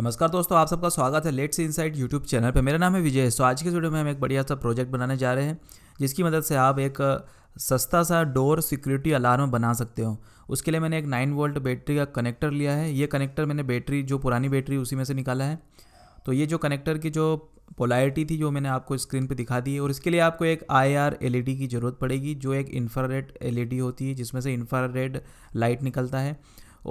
नमस्कार दोस्तों, आप सबका स्वागत है let's see inside YouTube channel पर। मेरा नाम है विजय। तो आज के वीडियो में हम एक बढ़िया सा प्रोजेक्ट बनाने जा रहे हैं जिसकी मदद से आप एक सस्ता सा डोर सिक्योरिटी अलार्म बना सकते हो। उसके लिए मैंने एक 9 वोल्ट बैटरी का कनेक्टर लिया है। ये कनेक्टर मैंने बैटरी जो पुरानी बैटरी उसी में से निकाला है। तो ये जो कनेक्टर की जो पोलैरिटी थी जो मैंने आपको स्क्रीन पे दिखा दी है, और इसके लिए आपको एक IR LED की ज़रूरत पड़ेगी जो एक इंफ्रारेड LED होती है जिसमें से इंफ्रारेड लाइट निकलता है।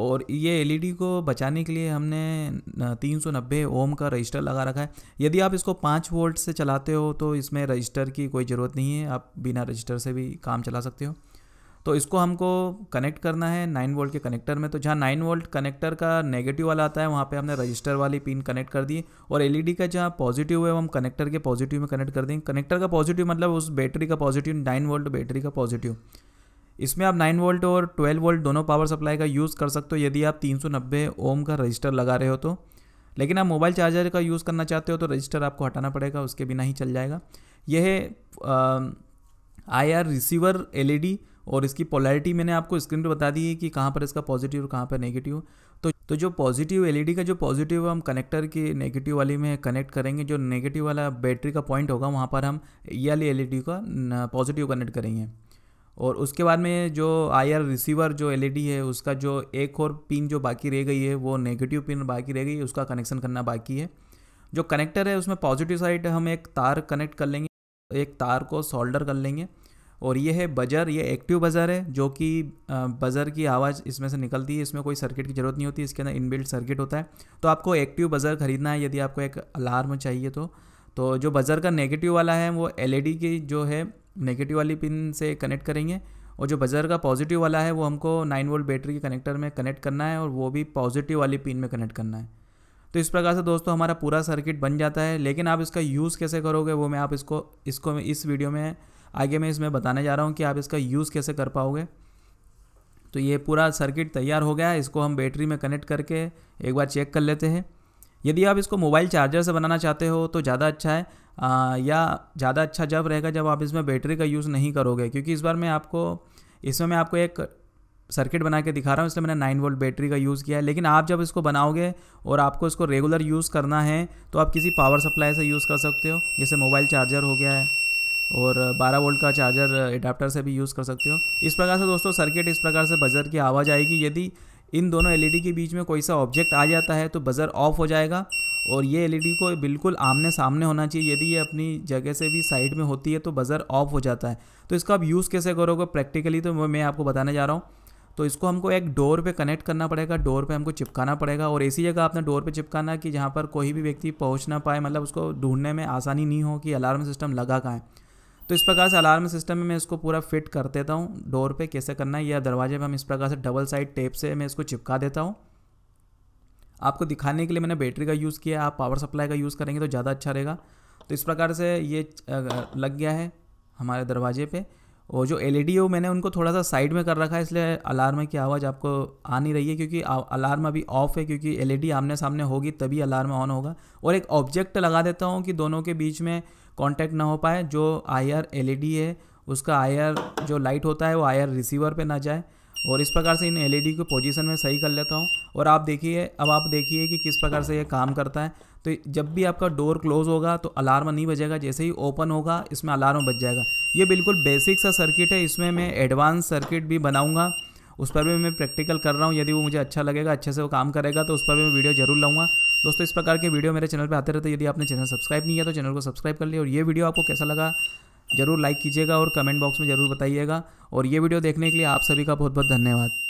और ये LED को बचाने के लिए हमने 390 ओम का रजिस्टर लगा रखा है। यदि आप इसको 5 वोल्ट से चलाते हो तो इसमें रजिस्टर की कोई ज़रूरत नहीं है, आप बिना रजिस्टर से भी काम चला सकते हो। तो इसको हमको कनेक्ट करना है 9 वोल्ट के कनेक्टर में। तो जहाँ 9 वोल्ट कनेक्टर का नेगेटिव वाला आता है वहाँ पे हमने रजिस्टर वाली पिन कनेक्ट कर दी, और LED का जहाँ पॉजिटिव है वो हम कनेक्टर के पॉजिटिव में कनेक्ट कर देंगे। कनेक्टर का पॉजिटिव मतलब उस बैटरी का पॉजिटिव, 9 वोल्ट बैटरी का पॉजिटिव। इसमें आप 9 वोल्ट और 12 वोल्ट दोनों पावर सप्लाई का यूज़ कर सकते हो यदि आप 390 ओम का रजिस्टर लगा रहे हो तो। लेकिन आप मोबाइल चार्जर का यूज़ करना चाहते हो तो रजिस्टर आपको हटाना पड़ेगा, उसके बिना ही चल जाएगा। यह है IR रिसीवर LED, और इसकी पोलैरिटी मैंने आपको स्क्रीन पर बता दी है कि कहाँ पर इसका पॉजिटिव और कहाँ पर नेगेटिव। तो जो पॉजिटिव LED का जो पॉजिटिव हम कनेक्टर की नेगेटिव वाली में कनेक्ट करेंगे, जो नेगेटिव वाला बैटरी का पॉइंट होगा वहाँ पर हम ये वाली LED का पॉजिटिव कनेक्ट करेंगे। और उसके बाद में जो IR रिसीवर जो LED है उसका जो एक और पिन जो बाकी रह गई है, वो नेगेटिव पिन बाकी रह गई है, उसका कनेक्शन करना बाकी है। जो कनेक्टर है उसमें पॉजिटिव साइड हम एक तार कनेक्ट कर लेंगे, एक तार को सोल्डर कर लेंगे। और ये है बजर, ये एक्टिव बजर है जो कि बजर की आवाज़ इसमें से निकलती है। इसमें कोई सर्किट की ज़रूरत नहीं होती, इसके अंदर इनबिल्ट सर्किट होता है। तो आपको एक्टिव बजर खरीदना है यदि आपको एक अलार्म चाहिए तो जो बजर का नेगेटिव वाला है वो LED की जो है नेगेटिव वाली पिन से कनेक्ट करेंगे, और जो बजर का पॉजिटिव वाला है वो हमको 9 वोल्ट बैटरी के कनेक्टर में कनेक्ट करना है, और वो भी पॉजिटिव वाली पिन में कनेक्ट करना है। तो इस प्रकार से दोस्तों हमारा पूरा सर्किट बन जाता है। लेकिन आप इसका यूज़ कैसे करोगे वो मैं आप इसको इस वीडियो में आगे मैं इसमें बताने जा रहा हूँ कि आप इसका यूज़ कैसे कर पाओगे। तो ये पूरा सर्किट तैयार हो गया है, इसको हम बैटरी में कनेक्ट करके एक बार चेक कर लेते हैं। यदि आप इसको मोबाइल चार्जर से बनाना चाहते हो तो ज़्यादा अच्छा है, या ज़्यादा अच्छा जब रहेगा जब आप इसमें बैटरी का यूज़ नहीं करोगे, क्योंकि इस बार मैं आपको एक सर्किट बना के दिखा रहा हूँ, इसलिए मैंने 9 वोल्ट बैटरी का यूज़ किया है। लेकिन आप जब इसको बनाओगे और आपको इसको रेगुलर यूज़ करना है तो आप किसी पावर सप्लाई से यूज़ कर सकते हो, जैसे मोबाइल चार्जर हो गया है, और 12 वोल्ट का चार्जर एडाप्टर से भी यूज़ कर सकते हो। इस प्रकार से दोस्तों सर्किट इस प्रकार से बजर की आवाज़ आएगी। यदि इन दोनों LED के बीच में कोई सा ऑब्जेक्ट आ जाता है तो बजर ऑफ हो जाएगा, और ये LED को बिल्कुल आमने सामने होना चाहिए। यदि ये अपनी जगह से भी साइड में होती है तो बजर ऑफ हो जाता है। तो इसका आप यूज़ कैसे करोगे प्रैक्टिकली तो मैं आपको बताने जा रहा हूँ। तो इसको हमको एक डोर पे कनेक्ट करना पड़ेगा, डोर पे हमको चिपकाना पड़ेगा, और ऐसी जगह आपने डोर पे चिपकाना कि जहाँ पर कोई भी व्यक्ति पहुँच ना पाए, मतलब उसको ढूंढने में आसानी नहीं हो कि अलार्म सिस्टम लगा कहाँ है। तो इस प्रकार से अलार्म सिस्टम में मैं इसको पूरा फिट कर देता हूँ डोर पे कैसे करना है, या दरवाजे पर हम इस प्रकार से डबल साइड टेप से मैं इसको चिपका देता हूँ। आपको दिखाने के लिए मैंने बैटरी का यूज़ किया, आप पावर सप्लाई का यूज़ करेंगे तो ज़्यादा अच्छा रहेगा। तो इस प्रकार से ये लग गया है हमारे दरवाजे पर, और जो LED है वो मैंने उनको थोड़ा सा साइड में कर रखा है, इसलिए अलार्म की आवाज़ आपको आ नहीं रही है, क्योंकि अलार्म अभी ऑफ है, क्योंकि LED आमने सामने होगी तभी अलार्म ऑन होगा। और एक ऑब्जेक्ट लगा देता हूँ कि दोनों के बीच में कांटेक्ट ना हो पाए। जो IR LED है उसका IR जो लाइट होता है वो IR रिसीवर पे ना जाए, और इस प्रकार से इन LED को पोजीशन में सही कर लेता हूँ। और अब आप देखिए कि किस प्रकार से ये काम करता है। तो जब भी आपका डोर क्लोज़ होगा तो अलार्म नहीं बजेगा, जैसे ही ओपन होगा इसमें अलार्म बज जाएगा। ये बिल्कुल बेसिक सा सर्किट है, इसमें मैं एडवांस सर्किट भी बनाऊँगा, उस पर भी मैं प्रैक्टिकल कर रहा हूँ। यदि वो मुझे अच्छा लगेगा, अच्छे से वो काम करेगा तो उस पर भी मैं वीडियो जरूर लाऊंगा। दोस्तों इस प्रकार के वीडियो मेरे चैनल पे आते रहते हैं। यदि आपने चैनल सब्सक्राइब नहीं किया तो चैनल को सब्सक्राइब कर लिया, और ये वीडियो आपको कैसा लगा ज़रूर लाइक कीजिएगा और कमेंट बॉक्स में ज़रूर बताइएगा। और ये वीडियो देखने के लिए आप सभी का बहुत बहुत धन्यवाद।